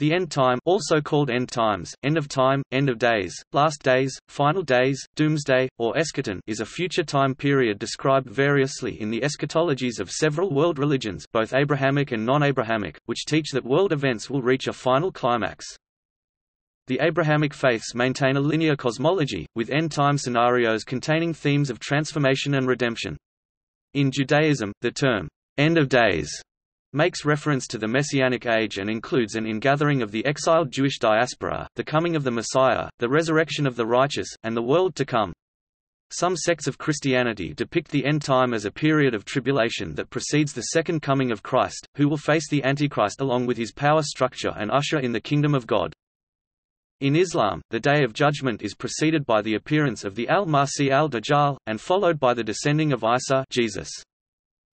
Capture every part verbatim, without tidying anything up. The end time, also called end times, end of time, end of days, last days, final days, doomsday, or eschaton, is a future time period described variously in the eschatologies of several world religions, both Abrahamic and non-Abrahamic, which teach that world events will reach a final climax. The Abrahamic faiths maintain a linear cosmology, with end time scenarios containing themes of transformation and redemption. In Judaism, the term end of days makes reference to the Messianic Age and includes an ingathering of the exiled Jewish diaspora, the coming of the Messiah, the resurrection of the righteous, and the world to come. Some sects of Christianity depict the end time as a period of tribulation that precedes the second coming of Christ, who will face the Antichrist along with his power structure and usher in the kingdom of God. In Islam, the Day of Judgment is preceded by the appearance of the Al-Masih al-Dajjal, and followed by the descending of Isa, Jesus.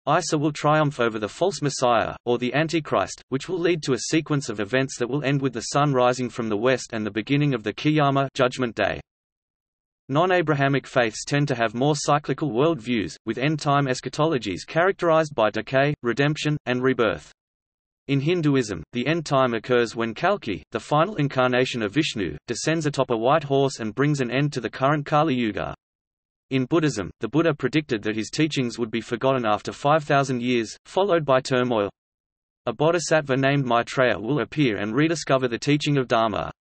Isa will triumph over the false messiah, or the Antichrist, which will lead to a sequence of events that will end with the sun rising from the west and the beginning of the Qiyamah judgment day. Non-Abrahamic faiths tend to have more cyclical world views, with end-time eschatologies characterized by decay, redemption, and rebirth. In Hinduism, the end time occurs when Kalki, the final incarnation of Vishnu, descends atop a white horse and brings an end to the current Kali Yuga. In Buddhism, the Buddha predicted that his teachings would be forgotten after five thousand years, followed by turmoil. A bodhisattva named Maitreya will appear and rediscover the teaching of Dharma.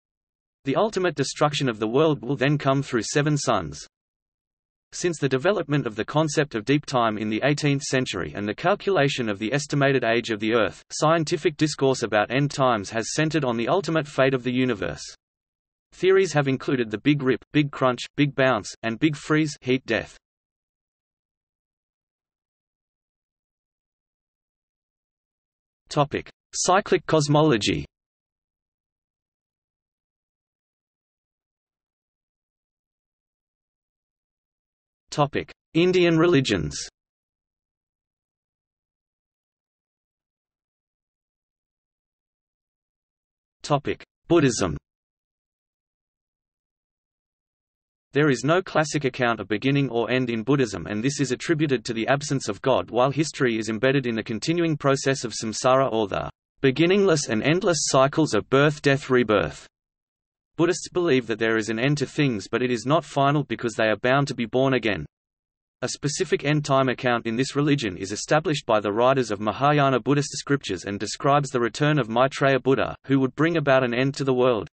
The ultimate destruction of the world will then come through seven suns. Since the development of the concept of deep time in the eighteenth century and the calculation of the estimated age of the Earth, scientific discourse about end times has centered on the ultimate fate of the universe. Theories have included the Big Rip, Big Crunch, Big Bounce, and Big Freeze heat death. Topic: Cyclic cosmology. Topic: Indian religions. Topic: Buddhism. There is no classic account of beginning or end in Buddhism, and this is attributed to the absence of God, while history is embedded in the continuing process of samsara, or the beginningless and endless cycles of birth, death, rebirth. Buddhists believe that there is an end to things, but it is not final because they are bound to be born again. A specific end-time account in this religion is established by the writers of Mahayana Buddhist scriptures and describes the return of Maitreya Buddha, who would bring about an end to the world.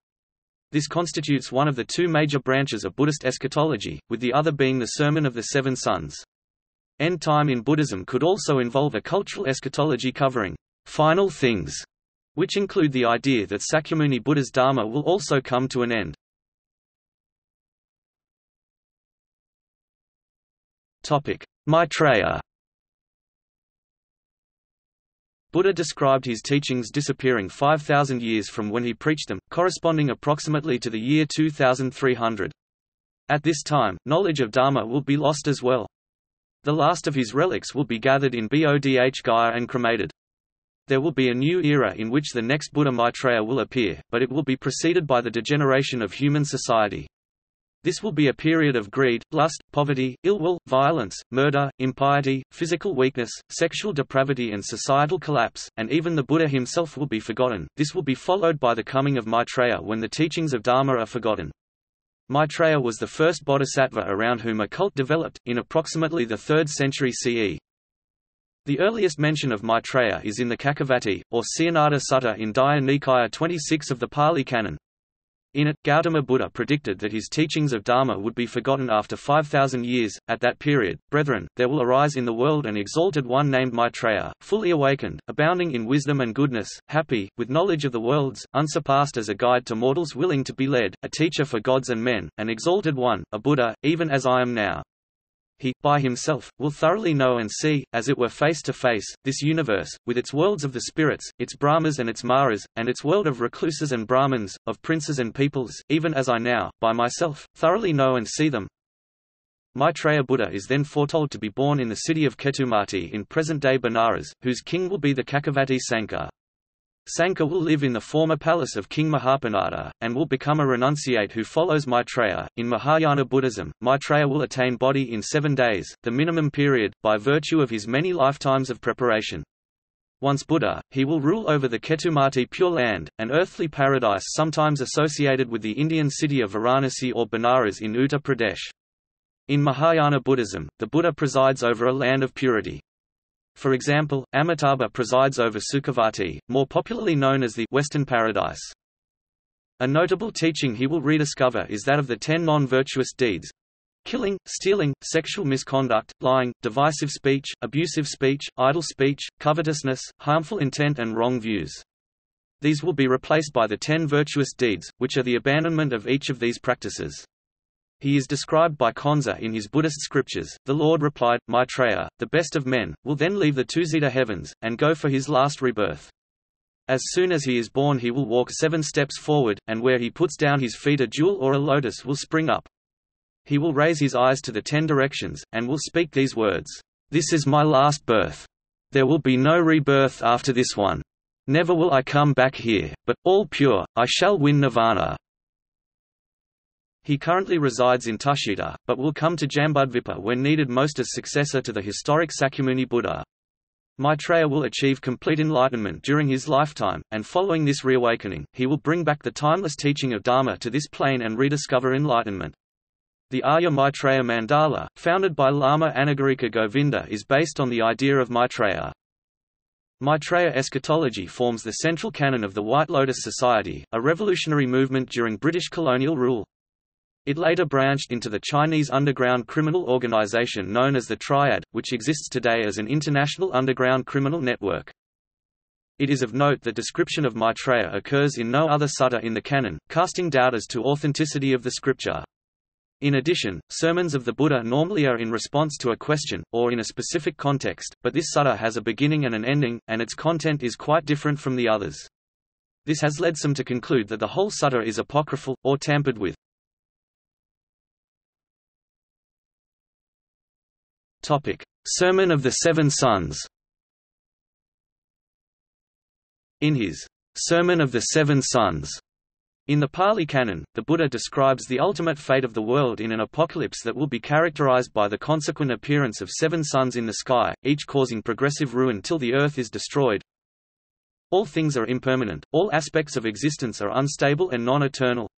This constitutes one of the two major branches of Buddhist eschatology, with the other being the Sermon of the Seven Sons. End time in Buddhism could also involve a cultural eschatology covering final things, which include the idea that Sakyamuni Buddha's Dharma will also come to an end. Topic: Maitreya. Buddha described his teachings disappearing five thousand years from when he preached them, corresponding approximately to the year two thousand three hundred. At this time, knowledge of Dharma will be lost as well. The last of his relics will be gathered in Bodh Gaya and cremated. There will be a new era in which the next Buddha Maitreya will appear, but it will be preceded by the degeneration of human society. This will be a period of greed, lust, poverty, ill will, violence, murder, impiety, physical weakness, sexual depravity, and societal collapse, and even the Buddha himself will be forgotten. This will be followed by the coming of Maitreya when the teachings of Dharma are forgotten. Maitreya was the first bodhisattva around whom a cult developed, in approximately the third century C E. The earliest mention of Maitreya is in the Kakavati, or Cianada Sutta in Daya Nikaya twenty-six of the Pali Canon. In it, Gautama Buddha predicted that his teachings of Dharma would be forgotten after five thousand years. At that period, brethren, there will arise in the world an exalted one named Maitreya, fully awakened, abounding in wisdom and goodness, happy, with knowledge of the worlds, unsurpassed as a guide to mortals willing to be led, a teacher for gods and men, an exalted one, a Buddha, even as I am now. He, by himself, will thoroughly know and see, as it were face to face, this universe, with its worlds of the spirits, its Brahmas and its Maras, and its world of recluses and Brahmins, of princes and peoples, even as I now, by myself, thoroughly know and see them. Maitreya Buddha is then foretold to be born in the city of Ketumati in present-day Benares, whose king will be the Kakavati Sanka. Sanka will live in the former palace of King Mahapanada, and will become a renunciate who follows Maitreya. In Mahayana Buddhism, Maitreya will attain bodhi in seven days, the minimum period, by virtue of his many lifetimes of preparation. Once Buddha, he will rule over the Ketumati Pure Land, an earthly paradise sometimes associated with the Indian city of Varanasi or Banaras in Uttar Pradesh. In Mahayana Buddhism, the Buddha presides over a land of purity. For example, Amitabha presides over Sukhavati, more popularly known as the Western Paradise. A notable teaching he will rediscover is that of the ten non-virtuous deeds: killing, stealing, sexual misconduct, lying, divisive speech, abusive speech, idle speech, covetousness, harmful intent and wrong views. These will be replaced by the ten virtuous deeds, which are the abandonment of each of these practices. He is described by Kansa in his Buddhist scriptures. The Lord replied, Maitreya, the best of men, will then leave the two-zeta heavens, and go for his last rebirth. As soon as he is born he will walk seven steps forward, and where he puts down his feet a jewel or a lotus will spring up. He will raise his eyes to the ten directions, and will speak these words, "This is my last birth. There will be no rebirth after this one. Never will I come back here, but, all pure, I shall win nirvana." He currently resides in Tushita, but will come to Jambudvipa when needed most as successor to the historic Sakyamuni Buddha. Maitreya will achieve complete enlightenment during his lifetime, and following this reawakening, he will bring back the timeless teaching of Dharma to this plane and rediscover enlightenment. The Arya Maitreya Mandala, founded by Lama Anagarika Govinda, is based on the idea of Maitreya. Maitreya eschatology forms the central canon of the White Lotus Society, a revolutionary movement during British colonial rule. It later branched into the Chinese underground criminal organization known as the Triad, which exists today as an international underground criminal network. It is of note that description of Maitreya occurs in no other sutta in the canon, casting doubt as to authenticity of the scripture. In addition, sermons of the Buddha normally are in response to a question, or in a specific context, but this sutta has a beginning and an ending, and its content is quite different from the others. This has led some to conclude that the whole sutta is apocryphal, or tampered with. Topic. Sermon of the Seven Sons. In his Sermon of the Seven Sons, in the Pali Canon, the Buddha describes the ultimate fate of the world in an apocalypse that will be characterized by the consequent appearance of seven suns in the sky, each causing progressive ruin till the earth is destroyed. All things are impermanent, all aspects of existence are unstable and non-eternal.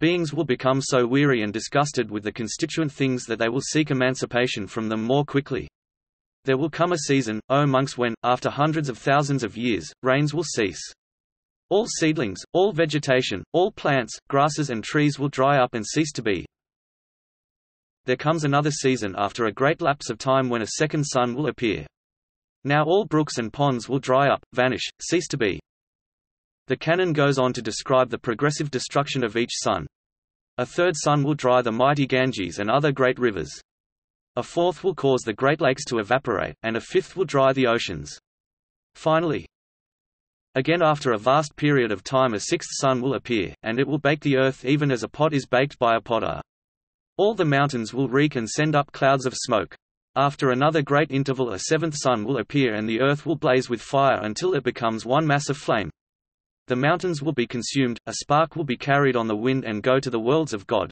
Beings will become so weary and disgusted with the constituent things that they will seek emancipation from them more quickly. There will come a season, O monks, when, after hundreds of thousands of years, rains will cease. All seedlings, all vegetation, all plants, grasses and trees will dry up and cease to be. There comes another season after a great lapse of time when a second sun will appear. Now all brooks and ponds will dry up, vanish, cease to be. The canon goes on to describe the progressive destruction of each sun. A third sun will dry the mighty Ganges and other great rivers. A fourth will cause the great lakes to evaporate, and a fifth will dry the oceans. Finally, again after a vast period of time a sixth sun will appear, and it will bake the earth even as a pot is baked by a potter. All the mountains will reek and send up clouds of smoke. After another great interval a seventh sun will appear and the earth will blaze with fire until it becomes one mass of flame. The mountains will be consumed, a spark will be carried on the wind and go to the worlds of God.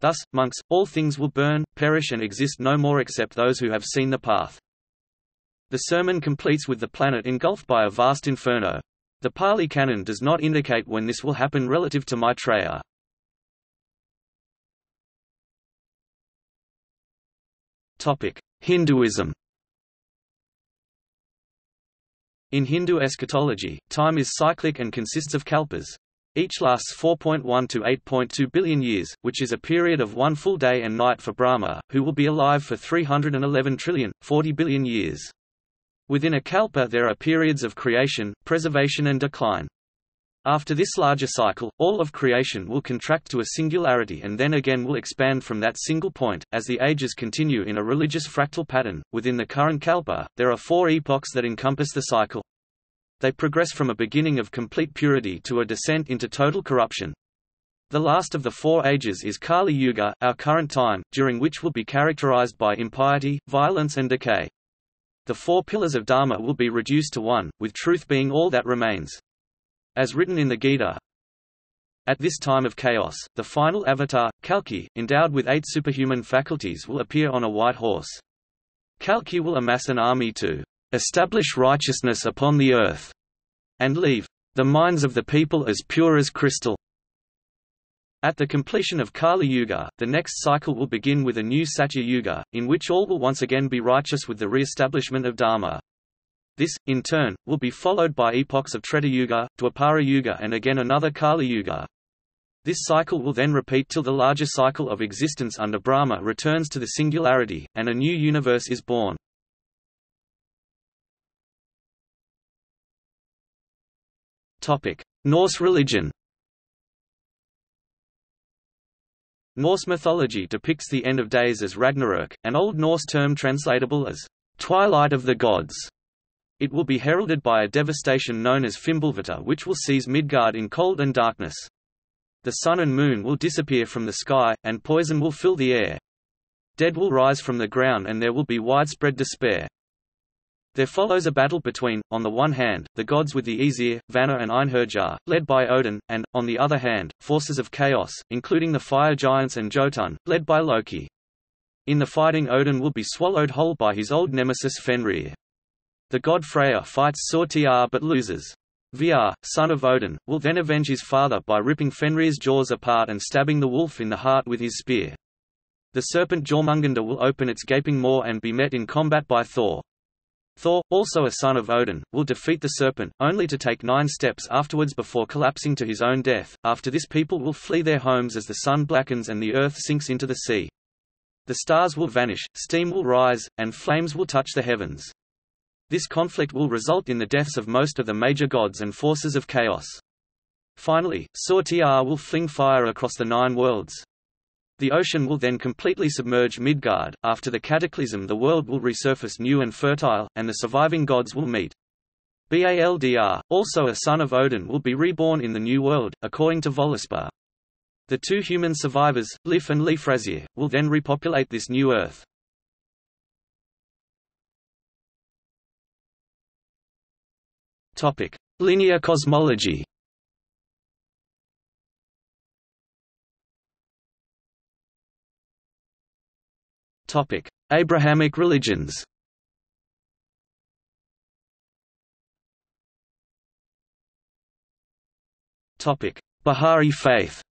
Thus, monks, all things will burn, perish and exist no more except those who have seen the path. The sermon completes with the planet engulfed by a vast inferno. The Pali Canon does not indicate when this will happen relative to Maitreya. Hinduism. In Hindu eschatology, time is cyclic and consists of kalpas. Each lasts four point one to eight point two billion years, which is a period of one full day and night for Brahma, who will be alive for three hundred eleven trillion, forty billion years. Within a kalpa there are periods of creation, preservation and decline. After this larger cycle, all of creation will contract to a singularity and then again will expand from that single point, as the ages continue in a religious fractal pattern. Within the current kalpa, there are four epochs that encompass the cycle. They progress from a beginning of complete purity to a descent into total corruption. The last of the four ages is Kali Yuga, our current time, during which will be characterized by impiety, violence and decay. The four pillars of Dharma will be reduced to one, with truth being all that remains. As written in the Gita, at this time of chaos, the final avatar, Kalki, endowed with eight superhuman faculties will appear on a white horse. Kalki will amass an army to establish righteousness upon the earth, and leave the minds of the people as pure as crystal. At the completion of Kali Yuga, the next cycle will begin with a new Satya Yuga, in which all will once again be righteous with the re-establishment of Dharma. This, in turn, will be followed by epochs of Treta Yuga, Dwapara Yuga and again another Kali Yuga. This cycle will then repeat till the larger cycle of existence under Brahma returns to the singularity, and a new universe is born. Norse religion. Norse mythology depicts the end of days as Ragnarök, an Old Norse term translatable as "twilight of the gods". It will be heralded by a devastation known as Fimbulvita, which will seize Midgard in cold and darkness. The sun and moon will disappear from the sky, and poison will fill the air. Dead will rise from the ground and there will be widespread despair. There follows a battle between, on the one hand, the gods with the Aesir, Vana and Einherjar, led by Odin, and, on the other hand, forces of chaos, including the fire giants and Jotun, led by Loki. In the fighting, Odin will be swallowed whole by his old nemesis Fenrir. The god Freyr fights Surtr but loses. Vr, son of Odin, will then avenge his father by ripping Fenrir's jaws apart and stabbing the wolf in the heart with his spear. The serpent Jormungandr will open its gaping maw and be met in combat by Thor. Thor, also a son of Odin, will defeat the serpent, only to take nine steps afterwards before collapsing to his own death. After this, people will flee their homes as the sun blackens and the earth sinks into the sea. The stars will vanish, steam will rise, and flames will touch the heavens. This conflict will result in the deaths of most of the major gods and forces of chaos. Finally, Surtr will fling fire across the nine worlds. The ocean will then completely submerge Midgard. After the cataclysm, the world will resurface new and fertile, and the surviving gods will meet. Baldr, also a son of Odin, will be reborn in the new world, according to Völuspá. The two human survivors, Lif and Liefrazir, will then repopulate this new earth. Topic: Linear cosmology. Topic: Abrahamic religions. Topic: Bihari faith.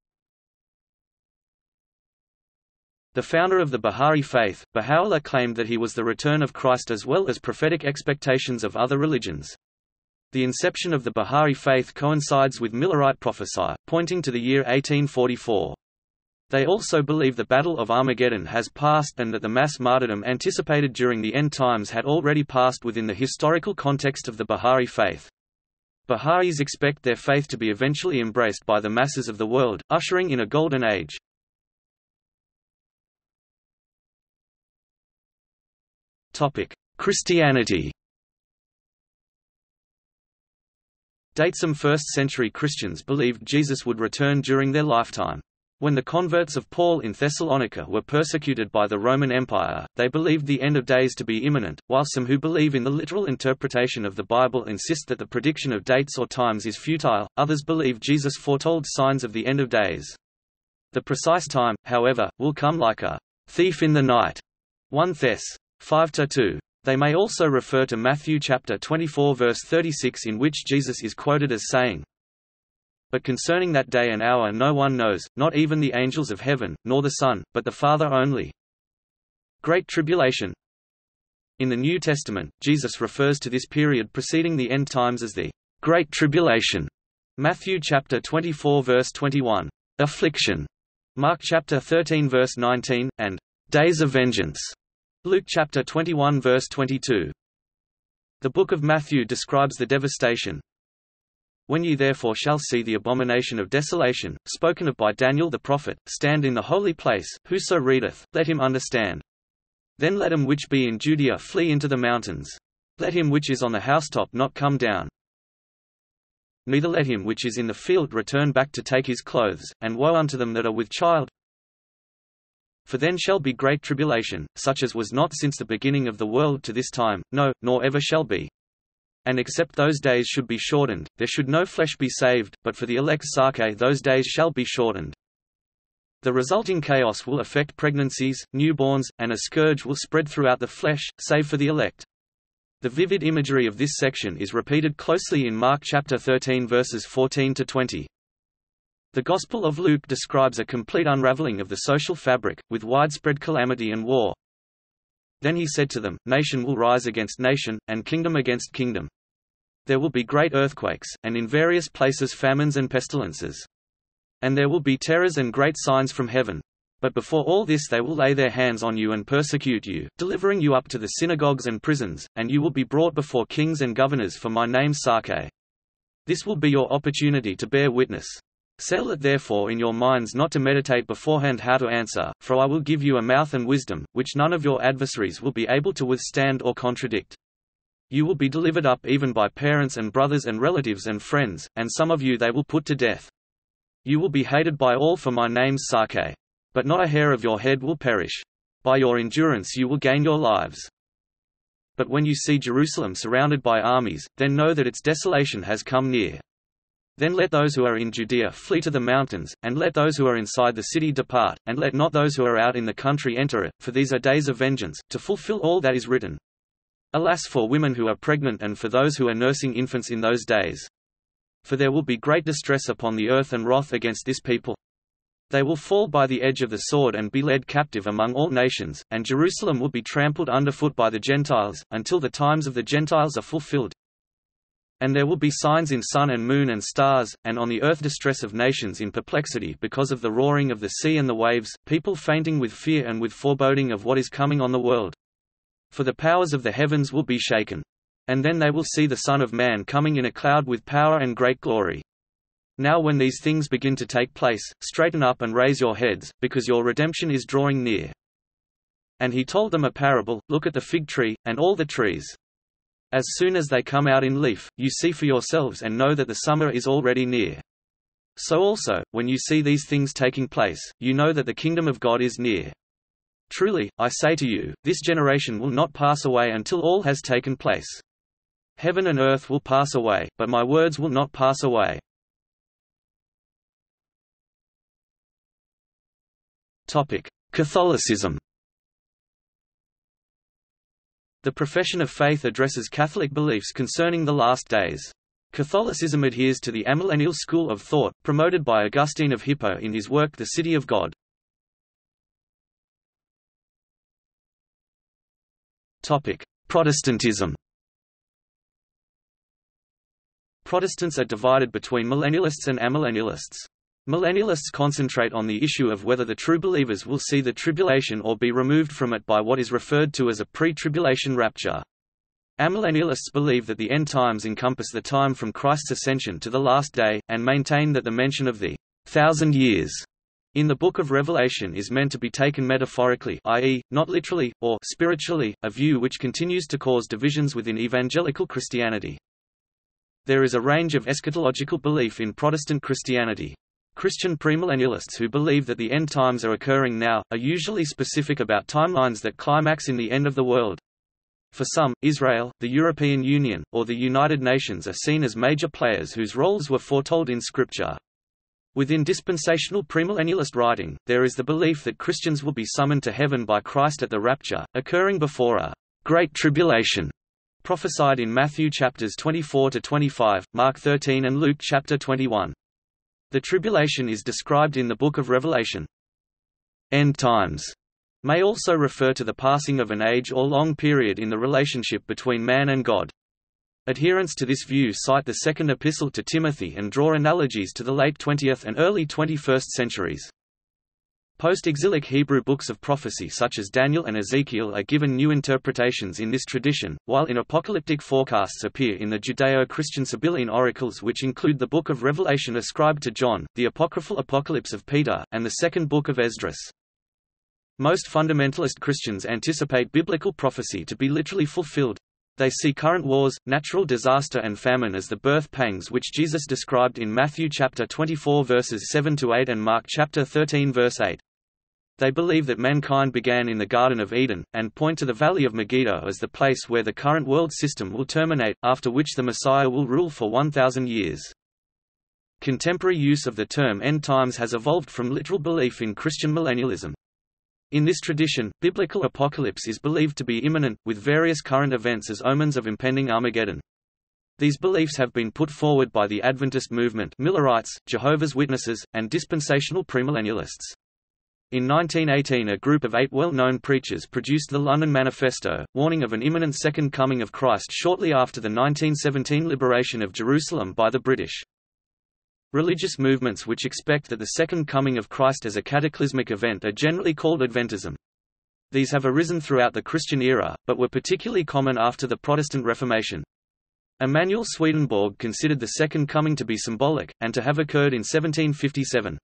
The founder of the Bihari faith, Baha'u'llah, claimed that he was the return of Christ as well as prophetic expectations of other religions. The inception of the Bihari faith coincides with Millerite prophecy, pointing to the year eighteen forty-four. They also believe the Battle of Armageddon has passed and that the mass martyrdom anticipated during the end times had already passed within the historical context of the Bihari faith. Biha'is expect their faith to be eventually embraced by the masses of the world, ushering in a golden age. Topic: Christianity. Datesome first-century Christians believed Jesus would return during their lifetime. When the converts of Paul in Thessalonica were persecuted by the Roman Empire, they believed the end of days to be imminent, while some who believe in the literal interpretation of the Bible insist that the prediction of dates or times is futile, others believe Jesus foretold signs of the end of days. The precise time, however, will come like a thief in the night. First Thessalonians five two. They may also refer to Matthew chapter twenty-four verse thirty-six, in which Jesus is quoted as saying, "But concerning that day and hour no one knows, not even the angels of heaven, nor the Son, but the Father only." Great Tribulation. In the New Testament, Jesus refers to this period preceding the end times as the Great Tribulation. Matthew chapter twenty-four verse twenty-one, affliction. Mark chapter thirteen verse nineteen, and days of vengeance. Luke chapter twenty-one verse twenty-two. The book of Matthew describes the devastation. "When ye therefore shall see the abomination of desolation, spoken of by Daniel the prophet, stand in the holy place, whoso readeth, let him understand. Then let him which be in Judea flee into the mountains. Let him which is on the housetop not come down. Neither let him which is in the field return back to take his clothes, and woe unto them that are with child. For then shall be great tribulation, such as was not since the beginning of the world to this time, no, nor ever shall be. And except those days should be shortened, there should no flesh be saved, but for the elect Sake those days shall be shortened." The resulting chaos will affect pregnancies, newborns, and a scourge will spread throughout the flesh, save for the elect. The vivid imagery of this section is repeated closely in Mark chapter thirteen verses fourteen to twenty. The Gospel of Luke describes a complete unraveling of the social fabric, with widespread calamity and war. Then he said to them, "Nation will rise against nation, and kingdom against kingdom. There will be great earthquakes, and in various places famines and pestilences. And there will be terrors and great signs from heaven. But before all this they will lay their hands on you and persecute you, delivering you up to the synagogues and prisons, and you will be brought before kings and governors for my name's sake. This will be your opportunity to bear witness. Settle it therefore in your minds not to meditate beforehand how to answer, for I will give you a mouth and wisdom, which none of your adversaries will be able to withstand or contradict. You will be delivered up even by parents and brothers and relatives and friends, and some of you they will put to death. You will be hated by all for my name's sake. But not a hair of your head will perish. By your endurance you will gain your lives. But when you see Jerusalem surrounded by armies, then know that its desolation has come near. Then let those who are in Judea flee to the mountains, and let those who are inside the city depart, and let not those who are out in the country enter it, for these are days of vengeance, to fulfill all that is written. Alas for women who are pregnant and for those who are nursing infants in those days. For there will be great distress upon the earth and wrath against this people. They will fall by the edge of the sword and be led captive among all nations, and Jerusalem will be trampled underfoot by the Gentiles, until the times of the Gentiles are fulfilled. And there will be signs in sun and moon and stars, and on the earth distress of nations in perplexity because of the roaring of the sea and the waves, people fainting with fear and with foreboding of what is coming on the world. For the powers of the heavens will be shaken. And then they will see the Son of Man coming in a cloud with power and great glory. Now when these things begin to take place, straighten up and raise your heads, because your redemption is drawing near." And he told them a parable, "Look at the fig tree, and all the trees. As soon as they come out in leaf, you see for yourselves and know that the summer is already near. So also, when you see these things taking place, you know that the kingdom of God is near. Truly, I say to you, this generation will not pass away until all has taken place. Heaven and earth will pass away, but my words will not pass away." Topic: Catholicism. The profession of faith addresses Catholic beliefs concerning the last days. Catholicism adheres to the amillennial school of thought, promoted by Augustine of Hippo in his work The City of God. Protestantism. Protestants are divided between millennialists and amillennialists. Millennialists concentrate on the issue of whether the true believers will see the tribulation or be removed from it by what is referred to as a pre-tribulation rapture. Amillennialists believe that the end times encompass the time from Christ's ascension to the last day, and maintain that the mention of the thousand years in the book of Revelation is meant to be taken metaphorically, that is, not literally, or spiritually, a view which continues to cause divisions within evangelical Christianity. There is a range of eschatological belief in Protestant Christianity. Christian premillennialists who believe that the end times are occurring now, are usually specific about timelines that climax in the end of the world. For some, Israel, the European Union, or the United Nations are seen as major players whose roles were foretold in Scripture. Within dispensational premillennialist writing, there is the belief that Christians will be summoned to heaven by Christ at the rapture, occurring before a great tribulation, prophesied in Matthew chapters twenty-four to twenty-five, Mark thirteen and Luke chapter twenty-one. The tribulation is described in the Book of Revelation. End times may also refer to the passing of an age or long period in the relationship between man and God. Adherents to this view cite the Second Epistle to Timothy and draw analogies to the late twentieth and early twenty-first centuries. Post-exilic Hebrew books of prophecy such as Daniel and Ezekiel are given new interpretations in this tradition, while in apocalyptic forecasts appear in the Judeo-Christian Sibylline oracles, which include the Book of Revelation ascribed to John, the apocryphal Apocalypse of Peter, and the Second Book of Esdras. Most fundamentalist Christians anticipate biblical prophecy to be literally fulfilled. They see current wars, natural disaster and famine as the birth pangs which Jesus described in Matthew chapter twenty-four verses seven to eight and Mark chapter thirteen verse eight. They believe that mankind began in the Garden of Eden, and point to the Valley of Megiddo as the place where the current world system will terminate, after which the Messiah will rule for one thousand years. Contemporary use of the term end times has evolved from literal belief in Christian millennialism. In this tradition, biblical apocalypse is believed to be imminent, with various current events as omens of impending Armageddon. These beliefs have been put forward by the Adventist movement, Millerites, Jehovah's Witnesses, and dispensational premillennialists. In nineteen eighteen, a group of eight well-known preachers produced the London Manifesto, warning of an imminent Second Coming of Christ shortly after the nineteen seventeen liberation of Jerusalem by the British. Religious movements which expect that the Second Coming of Christ as a cataclysmic event are generally called Adventism. These have arisen throughout the Christian era, but were particularly common after the Protestant Reformation. Emanuel Swedenborg considered the Second Coming to be symbolic, and to have occurred in seventeen fifty-seven.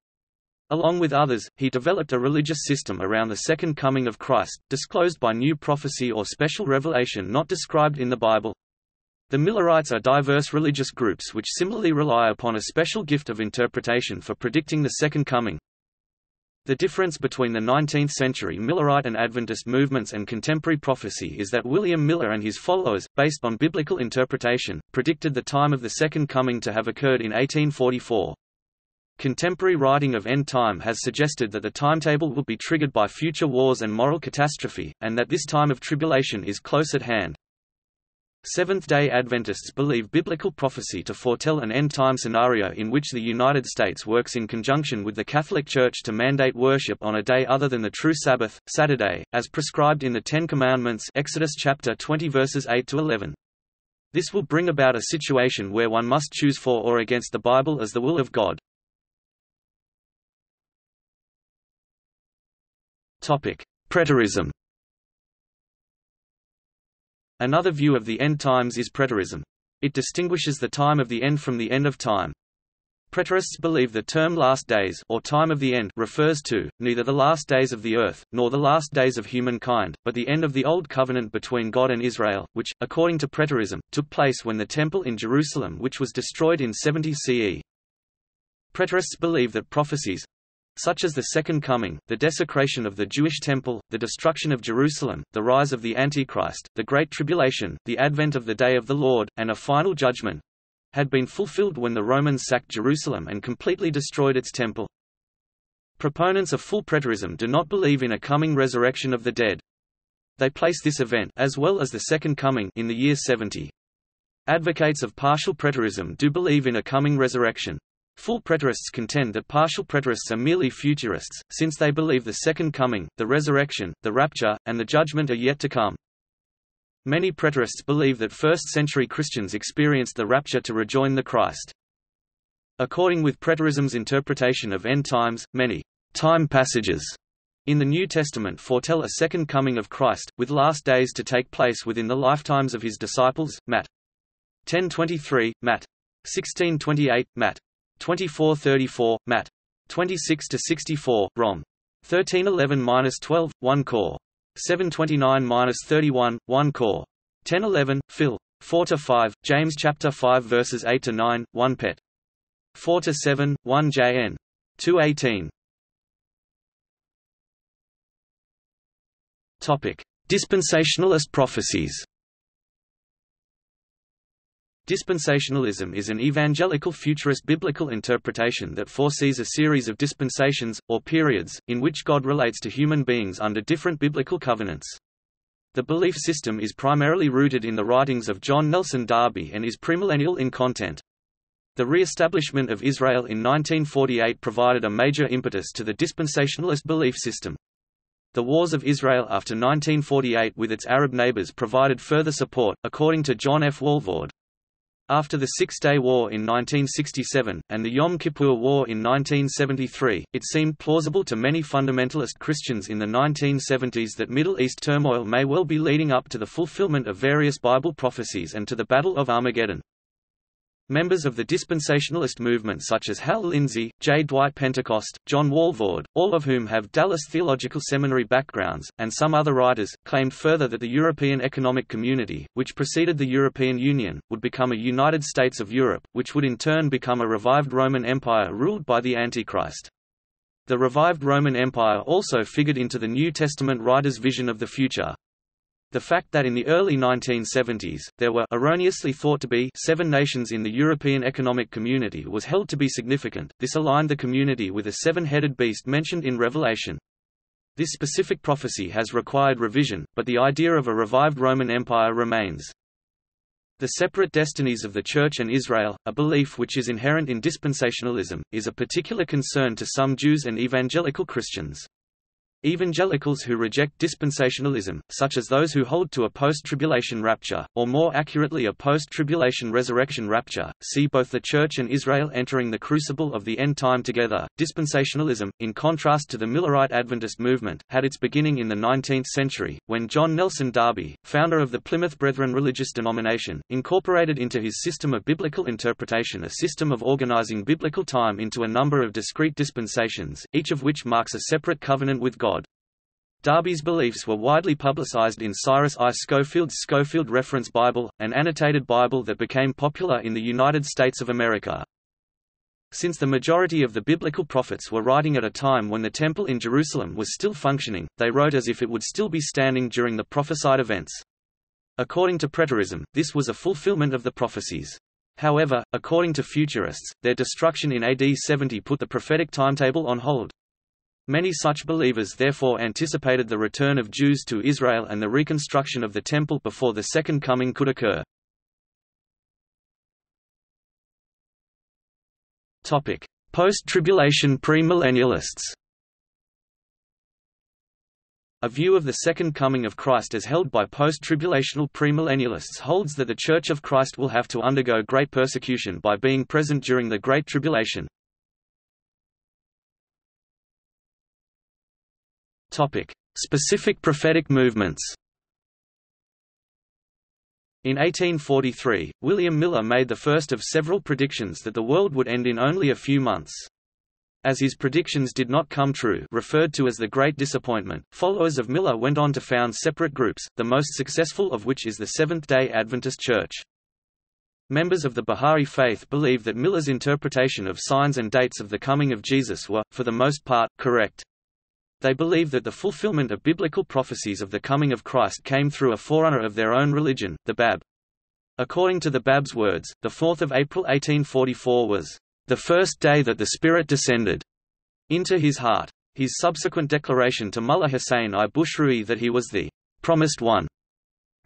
Along with others, he developed a religious system around the Second Coming of Christ, disclosed by new prophecy or special revelation not described in the Bible. The Millerites are diverse religious groups which similarly rely upon a special gift of interpretation for predicting the Second Coming. The difference between the nineteenth-century Millerite and Adventist movements and contemporary prophecy is that William Miller and his followers, based on biblical interpretation, predicted the time of the Second Coming to have occurred in eighteen forty-four. Contemporary writing of end time has suggested that the timetable will be triggered by future wars and moral catastrophe, and that this time of tribulation is close at hand. Seventh-day Adventists believe biblical prophecy to foretell an end-time scenario in which the United States works in conjunction with the Catholic Church to mandate worship on a day other than the true Sabbath, Saturday, as prescribed in the Ten Commandments, Exodus chapter twenty verses eight to eleven. This will bring about a situation where one must choose for or against the Bible as the will of God. Topic: Preterism. Another view of the end times is preterism. It distinguishes the time of the end from the end of time. Preterists believe the term last days or time of the end refers to neither the last days of the earth, nor the last days of humankind, but the end of the Old Covenant between God and Israel, which, according to preterism, took place when the Temple in Jerusalem which was destroyed in seventy C E. Preterists believe that prophecies, such as the Second Coming, the desecration of the Jewish temple, the destruction of Jerusalem, the rise of the Antichrist, the Great Tribulation, the advent of the Day of the Lord, and a final judgment, had been fulfilled when the Romans sacked Jerusalem and completely destroyed its temple. Proponents of full preterism do not believe in a coming resurrection of the dead. They place this event, as well as the Second Coming, in the year seventy. Advocates of partial preterism do believe in a coming resurrection. Full preterists contend that partial preterists are merely futurists, since they believe the Second Coming, the resurrection, the rapture, and the judgment are yet to come. Many preterists believe that first-century Christians experienced the rapture to rejoin the Christ. According with preterism's interpretation of end times, many time passages in the New Testament foretell a Second Coming of Christ, with last days to take place within the lifetimes of his disciples, Matt. ten twenty-three, Matt. sixteen twenty-eight, Matt. twenty-four thirty-four, Matt. twenty-six to sixty-four, Rom. thirteen eleven to twelve, one Cor. seven twenty-nine to thirty-one, one Cor. ten eleven, Phil. four to five, James chapter five verses eight to nine, one Pet. four to seven, one J N. two eighteen. Topic: Dispensationalist prophecies. Dispensationalism is an evangelical futurist biblical interpretation that foresees a series of dispensations, or periods, in which God relates to human beings under different biblical covenants. The belief system is primarily rooted in the writings of John Nelson Darby and is premillennial in content. The re-establishment of Israel in nineteen forty-eight provided a major impetus to the dispensationalist belief system. The Wars of Israel after nineteen forty-eight with its Arab neighbors provided further support, according to John F. Walvoord. After the Six-Day War in nineteen sixty-seven, and the Yom Kippur War in nineteen seventy-three, it seemed plausible to many fundamentalist Christians in the nineteen seventies that Middle East turmoil may well be leading up to the fulfillment of various Bible prophecies and to the Battle of Armageddon. Members of the dispensationalist movement such as Hal Lindsey, J. Dwight Pentecost, John Walvoord, all of whom have Dallas Theological Seminary backgrounds, and some other writers, claimed further that the European Economic Community, which preceded the European Union, would become a United States of Europe, which would in turn become a revived Roman Empire ruled by the Antichrist. The revived Roman Empire also figured into the New Testament writers' vision of the future. The fact that in the early nineteen seventies, there were erroneously thought to be seven nations in the European Economic Community was held to be significant. This aligned the community with a seven-headed beast mentioned in Revelation. This specific prophecy has required revision, but the idea of a revived Roman Empire remains. The separate destinies of the Church and Israel, a belief which is inherent in dispensationalism, is a particular concern to some Jews and evangelical Christians. Evangelicals who reject dispensationalism, such as those who hold to a post-tribulation rapture, or more accurately a post-tribulation resurrection rapture, see both the Church and Israel entering the crucible of the end time together. Dispensationalism, in contrast to the Millerite Adventist movement, had its beginning in the nineteenth century, when John Nelson Darby, founder of the Plymouth Brethren religious denomination, incorporated into his system of biblical interpretation a system of organizing biblical time into a number of discrete dispensations, each of which marks a separate covenant with God. God. Darby's beliefs were widely publicized in Cyrus I. Schofield's Schofield Reference Bible, an annotated Bible that became popular in the United States of America. Since the majority of the biblical prophets were writing at a time when the temple in Jerusalem was still functioning, they wrote as if it would still be standing during the prophesied events. According to preterism, this was a fulfillment of the prophecies. However, according to futurists, their destruction in A D seventy put the prophetic timetable on hold. Many such believers therefore anticipated the return of Jews to Israel and the reconstruction of the temple before the Second Coming could occur. Post-tribulation premillennialists. A view of the Second Coming of Christ as held by post-tribulational premillennialists holds that the Church of Christ will have to undergo great persecution by being present during the Great Tribulation. Specific prophetic movements. In eighteen forty-three, William Miller made the first of several predictions that the world would end in only a few months. As his predictions did not come true, referred to as the Great Disappointment, followers of Miller went on to found separate groups, the most successful of which is the Seventh-day Adventist Church. Members of the Baha'i faith believe that Miller's interpretation of signs and dates of the coming of Jesus were, for the most part, correct. They believe that the fulfillment of biblical prophecies of the coming of Christ came through a forerunner of their own religion, the Bab. According to the Bab's words, the fourth of April eighteen forty-four was, "...the first day that the Spirit descended," into his heart. His subsequent declaration to Mullah Hussein I Bushrui that he was the "...promised one,"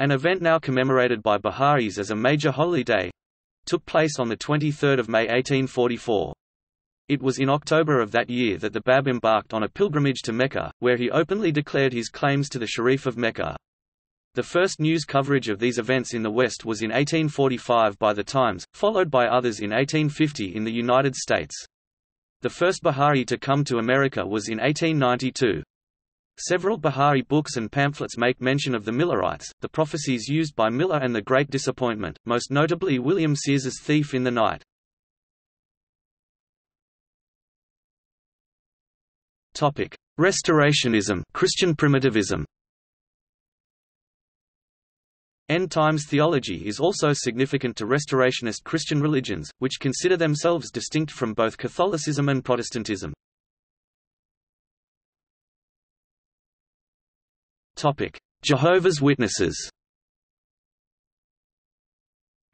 an event now commemorated by Baha'is as a major holy day, took place on the twenty-third of May eighteen forty-four. It was in October of that year that the Bab embarked on a pilgrimage to Mecca, where he openly declared his claims to the Sharif of Mecca. The first news coverage of these events in the West was in eighteen forty-five by The Times, followed by others in eighteen fifty in the United States. The first Baha'i to come to America was in eighteen ninety-two. Several Baha'i books and pamphlets make mention of the Millerites, the prophecies used by Miller and the Great Disappointment, most notably William Sears's Thief in the Night. Restorationism, Christian primitivism. End times theology is also significant to restorationist Christian religions, which consider themselves distinct from both Catholicism and Protestantism. Jehovah's Witnesses.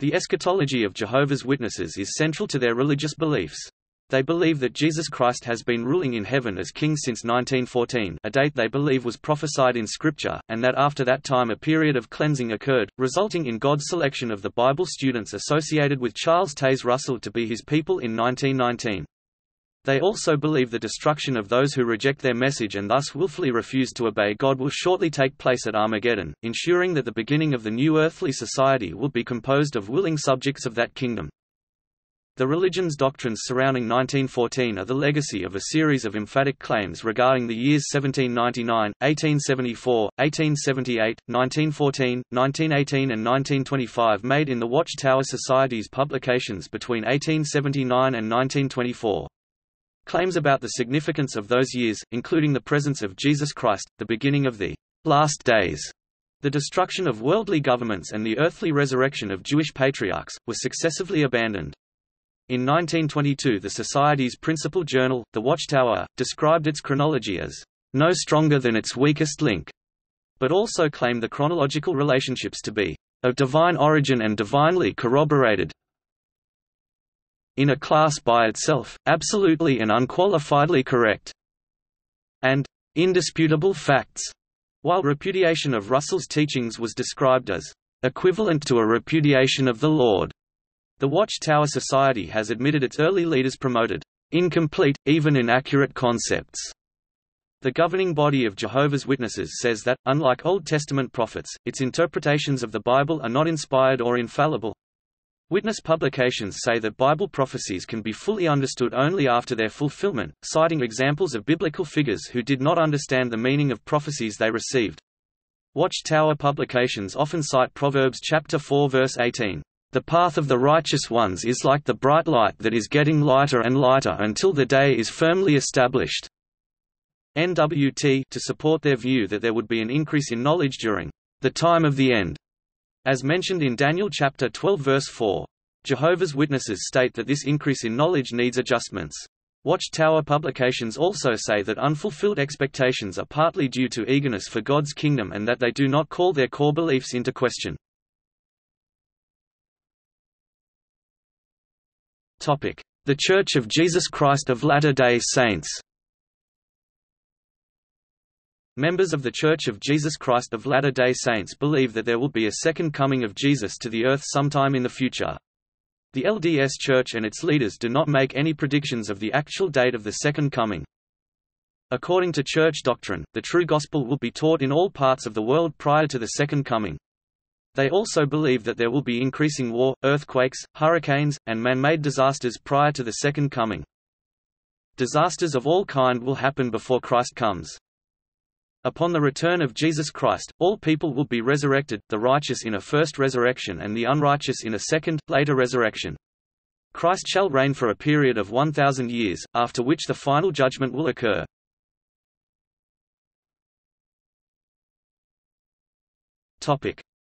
The eschatology of Jehovah's Witnesses is central to their religious beliefs. They believe that Jesus Christ has been ruling in heaven as king since nineteen fourteen, a date they believe was prophesied in Scripture, and that after that time a period of cleansing occurred, resulting in God's selection of the Bible students associated with Charles Taze Russell to be his people in nineteen nineteen. They also believe the destruction of those who reject their message and thus willfully refuse to obey God will shortly take place at Armageddon, ensuring that the beginning of the new earthly society will be composed of willing subjects of that kingdom. The religion's doctrines surrounding nineteen fourteen are the legacy of a series of emphatic claims regarding the years seventeen ninety-nine, eighteen seventy-four, eighteen seventy-eight, nineteen fourteen, nineteen eighteen and nineteen twenty-five made in the Watchtower Society's publications between eighteen seventy-nine and nineteen twenty-four. Claims about the significance of those years, including the presence of Jesus Christ, the beginning of the last days, the destruction of worldly governments and the earthly resurrection of Jewish patriarchs, were successively abandoned. In nineteen twenty-two, the Society's principal journal, The Watchtower, described its chronology as no stronger than its weakest link, but also claimed the chronological relationships to be of divine origin and divinely corroborated in a class by itself, absolutely and unqualifiedly correct, and indisputable facts. While repudiation of Russell's teachings was described as equivalent to a repudiation of the Lord, the Watchtower Society has admitted its early leaders promoted incomplete, even inaccurate concepts. The governing body of Jehovah's Witnesses says that, unlike Old Testament prophets, its interpretations of the Bible are not inspired or infallible. Witness publications say that Bible prophecies can be fully understood only after their fulfillment, citing examples of biblical figures who did not understand the meaning of prophecies they received. Watchtower publications often cite Proverbs chapter four verse eighteen. The path of the righteous ones is like the bright light that is getting lighter and lighter until the day is firmly established. N W T to support their view that there would be an increase in knowledge during the time of the end, as mentioned in Daniel chapter twelve verse four. Jehovah's Witnesses state that this increase in knowledge needs adjustments. Watchtower publications also say that unfulfilled expectations are partly due to eagerness for God's kingdom and that they do not call their core beliefs into question. Topic: The Church of Jesus Christ of Latter-day Saints. Members of the Church of Jesus Christ of Latter-day Saints believe that there will be a second coming of Jesus to the earth sometime in the future. The L D S Church and its leaders do not make any predictions of the actual date of the second coming. According to church doctrine, the true gospel will be taught in all parts of the world prior to the second coming. They also believe that there will be increasing war, earthquakes, hurricanes, and man-made disasters prior to the second coming. Disasters of all kinds will happen before Christ comes. Upon the return of Jesus Christ, all people will be resurrected, the righteous in a first resurrection and the unrighteous in a second, later resurrection. Christ shall reign for a period of one thousand years, after which the final judgment will occur.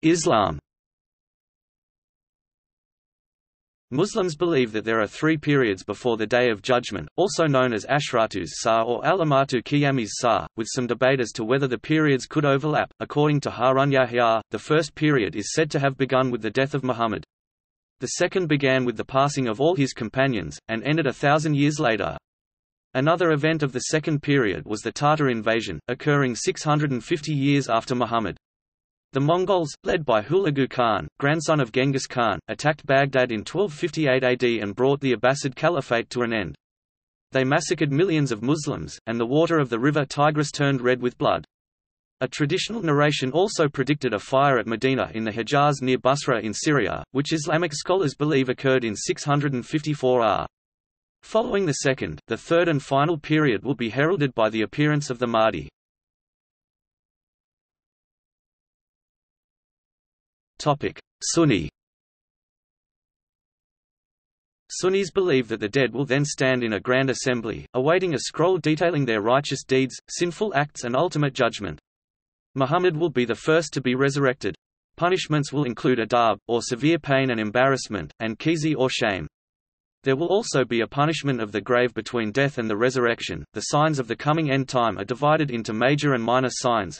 Islam. Muslims believe that there are three periods before the Day of Judgment, also known as Ashratu's Sa'ah or Alamatu Qiyami's Sa'ah, with some debate as to whether the periods could overlap. According to Harun Yahya, the first period is said to have begun with the death of Muhammad. The second began with the passing of all his companions, and ended a thousand years later. Another event of the second period was the Tatar invasion, occurring six hundred fifty years after Muhammad. The Mongols, led by Hulagu Khan, grandson of Genghis Khan, attacked Baghdad in twelve fifty-eight A D and brought the Abbasid Caliphate to an end. They massacred millions of Muslims, and the water of the river Tigris turned red with blood. A traditional narration also predicted a fire at Medina in the Hejaz near Basra in Syria, which Islamic scholars believe occurred in six hundred fifty-four A D. Following the second, the third and final period will be heralded by the appearance of the Mahdi. Sunni. Sunnis believe that the dead will then stand in a grand assembly, awaiting a scroll detailing their righteous deeds, sinful acts and ultimate judgment. Muhammad will be the first to be resurrected. Punishments will include adab, or severe pain and embarrassment, and khizy or shame. There will also be a punishment of the grave between death and the resurrection. The signs of the coming end time are divided into major and minor signs.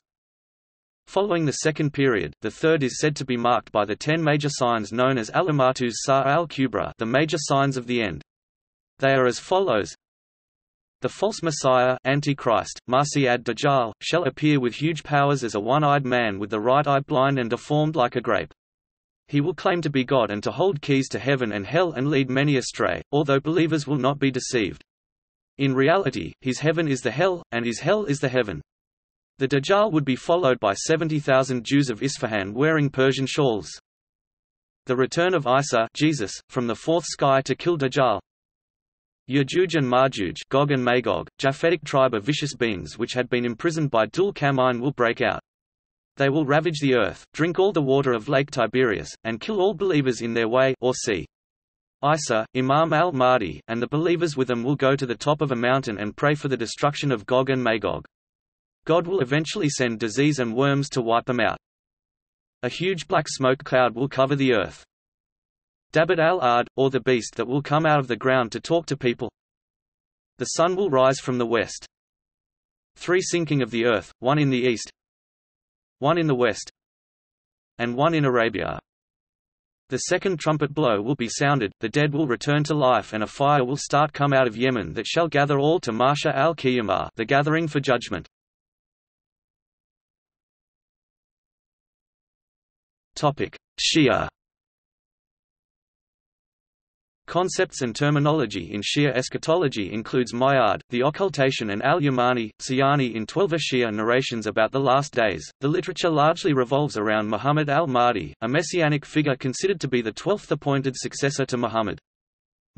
Following the second period, the third is said to be marked by the ten major signs known as Alamatu's Sa'ah al-Kubra, the major signs of the end. They are as follows. The false messiah, Antichrist, Masih ad-Dajjal, shall appear with huge powers as a one-eyed man with the right eye blind and deformed like a grape. He will claim to be God and to hold keys to heaven and hell and lead many astray, although believers will not be deceived. In reality, his heaven is the hell, and his hell is the heaven. The Dajjal would be followed by seventy thousand Jews of Isfahan wearing Persian shawls. The return of Isa, Jesus, from the fourth sky to kill Dajjal. Yajuj and Majuj, Gog and Magog, Japhetic tribe of vicious beings which had been imprisoned by Dul-Kamine, will break out. They will ravage the earth, drink all the water of Lake Tiberias, and kill all believers in their way, or see. Isa, Imam al-Mahdi, and the believers with them will go to the top of a mountain and pray for the destruction of Gog and Magog. God will eventually send disease and worms to wipe them out. A huge black smoke cloud will cover the earth. Dabut al-Ard, or the beast that will come out of the ground to talk to people. The sun will rise from the west. Three sinking of the earth, one in the east, one in the west, and one in Arabia. The second trumpet blow will be sounded, the dead will return to life and a fire will start come out of Yemen that shall gather all to Marsha al-Qiyamah, the gathering for judgment. Shia. Concepts and terminology in Shia eschatology includes Ma'ad, the occultation, and al-Yamani, Siyani in Twelver Shia narrations about the last days. The literature largely revolves around Muhammad al-Mahdi, a messianic figure considered to be the twelfth appointed successor to Muhammad.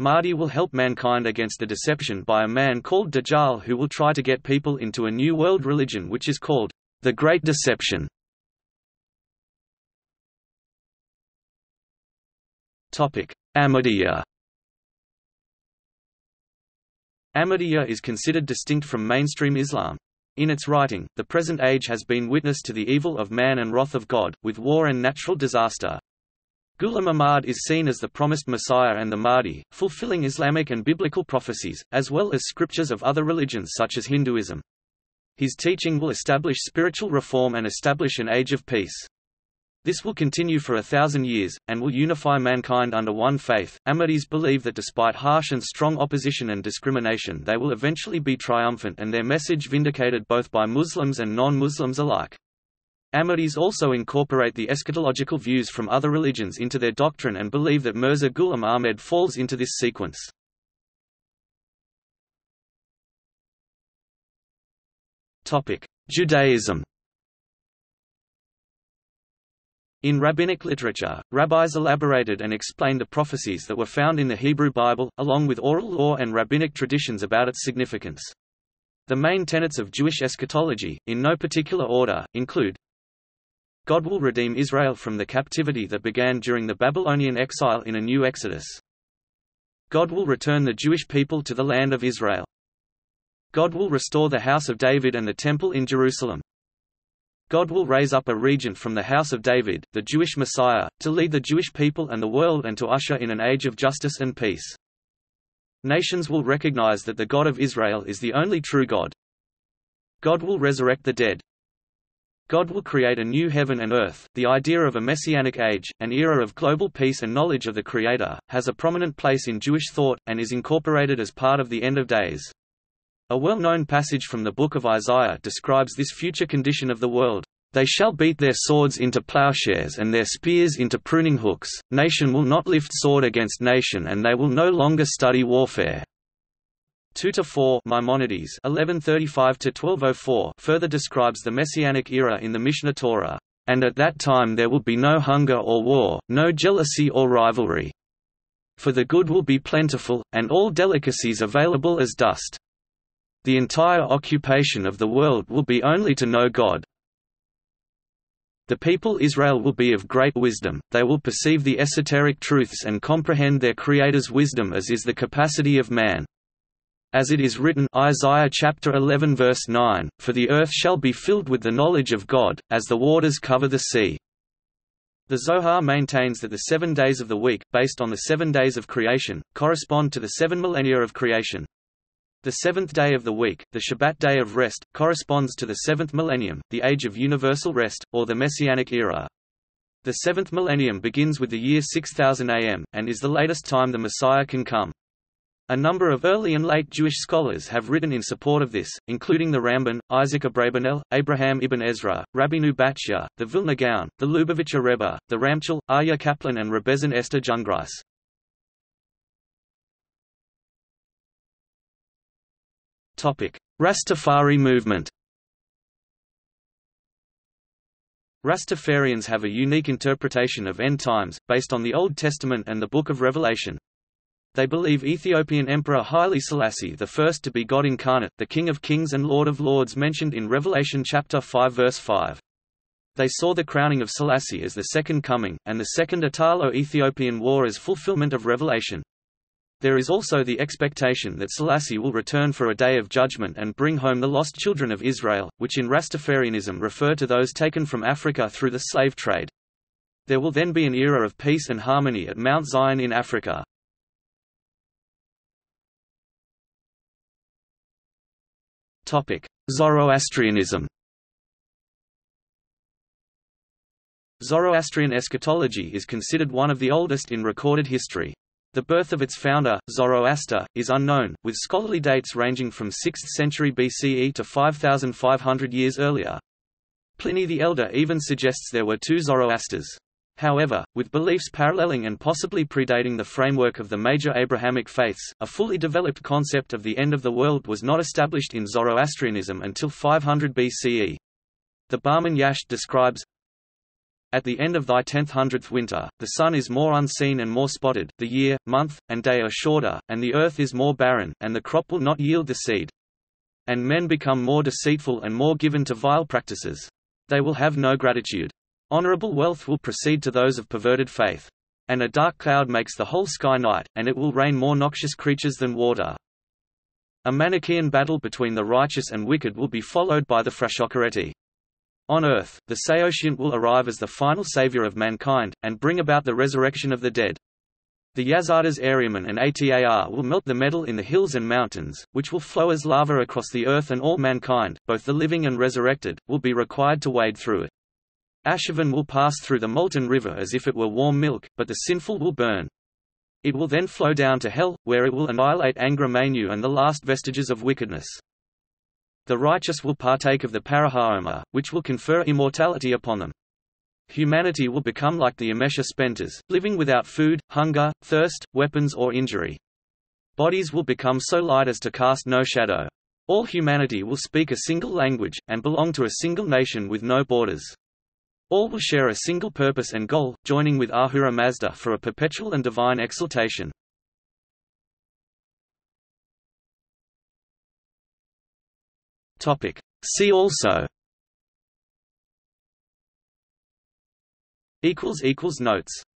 Mahdi will help mankind against the deception by a man called Dajjal, who will try to get people into a new world religion which is called the Great Deception. Topic: Ahmadiyya. Ahmadiyya is considered distinct from mainstream Islam. In its writing, the present age has been witness to the evil of man and wrath of God, with war and natural disaster. Ghulam Ahmad is seen as the promised Messiah and the Mahdi, fulfilling Islamic and biblical prophecies, as well as scriptures of other religions such as Hinduism. His teaching will establish spiritual reform and establish an age of peace. This will continue for a thousand years, and will unify mankind under one faith. Ahmadis believe that despite harsh and strong opposition and discrimination, they will eventually be triumphant and their message vindicated both by Muslims and non-Muslims alike. Ahmadis also incorporate the eschatological views from other religions into their doctrine and believe that Mirza Ghulam Ahmed falls into this sequence. Judaism. In rabbinic literature, rabbis elaborated and explained the prophecies that were found in the Hebrew Bible, along with oral law and rabbinic traditions about its significance. The main tenets of Jewish eschatology, in no particular order, include: God will redeem Israel from the captivity that began during the Babylonian exile in a new exodus. God will return the Jewish people to the land of Israel. God will restore the house of David and the temple in Jerusalem. God will raise up a regent from the house of David, the Jewish Messiah, to lead the Jewish people and the world and to usher in an age of justice and peace. Nations will recognize that the God of Israel is the only true God. God will resurrect the dead. God will create a new heaven and earth. The idea of a messianic age, an era of global peace and knowledge of the Creator, has a prominent place in Jewish thought, and is incorporated as part of the end of days. A well-known passage from the book of Isaiah describes this future condition of the world. They shall beat their swords into plowshares and their spears into pruning hooks. Nation will not lift sword against nation, and they will no longer study warfare. two to four Maimonides eleven thirty-five to twelve oh four further describes the Messianic era in the Mishnah Torah. And at that time there will be no hunger or war, no jealousy or rivalry. For the good will be plentiful, and all delicacies available as dust. The entire occupation of the world will be only to know God. The people Israel will be of great wisdom, they will perceive the esoteric truths and comprehend their Creator's wisdom as is the capacity of man. As it is written, Isaiah chapter eleven verse nine, for the earth shall be filled with the knowledge of God, as the waters cover the sea. The Zohar maintains that the seven days of the week, based on the seven days of creation, correspond to the seven millennia of creation. The seventh day of the week, the Shabbat day of rest, corresponds to the seventh millennium, the age of universal rest, or the Messianic era. The seventh millennium begins with the year six thousand A M, and is the latest time the Messiah can come. A number of early and late Jewish scholars have written in support of this, including the Ramban, Isaac Abravanel, Abraham ibn Ezra, Rabbeinu Batya, the Vilna Gaon, the Lubavitcher Rebbe, the Ramchal, Aryeh Kaplan, and Rebbetzin Esther Jungreis. Rastafari movement. Rastafarians have a unique interpretation of end times, based on the Old Testament and the Book of Revelation. They believe Ethiopian Emperor Haile Selassie the First to be God incarnate, the King of Kings and Lord of Lords mentioned in Revelation chapter five verse five. They saw the crowning of Selassie as the Second Coming, and the Second Italo-Ethiopian War as fulfillment of Revelation. There is also the expectation that Selassie will return for a day of judgment and bring home the lost children of Israel, which in Rastafarianism refer to those taken from Africa through the slave trade. There will then be an era of peace and harmony at Mount Zion in Africa. Zoroastrianism. Zoroastrian eschatology is considered one of the oldest in recorded history. The birth of its founder, Zoroaster, is unknown, with scholarly dates ranging from sixth century B C E to five thousand five hundred years earlier. Pliny the Elder even suggests there were two Zoroasters. However, with beliefs paralleling and possibly predating the framework of the major Abrahamic faiths, a fully developed concept of the end of the world was not established in Zoroastrianism until five hundred B C E. The Barman Yash describes, "At the end of thy tenth hundredth winter, the sun is more unseen and more spotted, the year, month, and day are shorter, and the earth is more barren, and the crop will not yield the seed. And men become more deceitful and more given to vile practices. They will have no gratitude. Honorable wealth will proceed to those of perverted faith. And a dark cloud makes the whole sky night, and it will rain more noxious creatures than water. A Manichaean battle between the righteous and wicked will be followed by the Frashokereti. On earth, the Saotiant will arrive as the final savior of mankind, and bring about the resurrection of the dead. The Yazatas Ariaman and Atar will melt the metal in the hills and mountains, which will flow as lava across the earth, and all mankind, both the living and resurrected, will be required to wade through it. Ashavan will pass through the molten river as if it were warm milk, but the sinful will burn. It will then flow down to hell, where it will annihilate Angra Mainyu and the last vestiges of wickedness. The righteous will partake of the Parahaoma, which will confer immortality upon them. Humanity will become like the Amesha Spentas, living without food, hunger, thirst, weapons or injury. Bodies will become so light as to cast no shadow. All humanity will speak a single language, and belong to a single nation with no borders. All will share a single purpose and goal, joining with Ahura Mazda for a perpetual and divine exaltation." See also Notes